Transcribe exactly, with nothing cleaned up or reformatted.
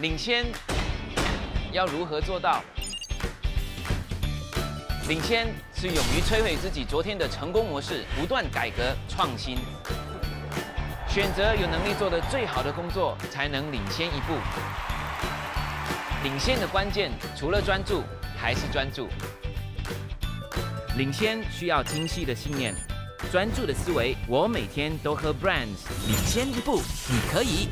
领先要如何做到？领先是勇于摧毁自己昨天的成功模式，不断改革创新，选择有能力做的最好的工作，才能领先一步。领先的关键除了专注，还是专注。领先需要清晰的信念，专注的思维。我每天都喝 Brands， 领先一步，你可以。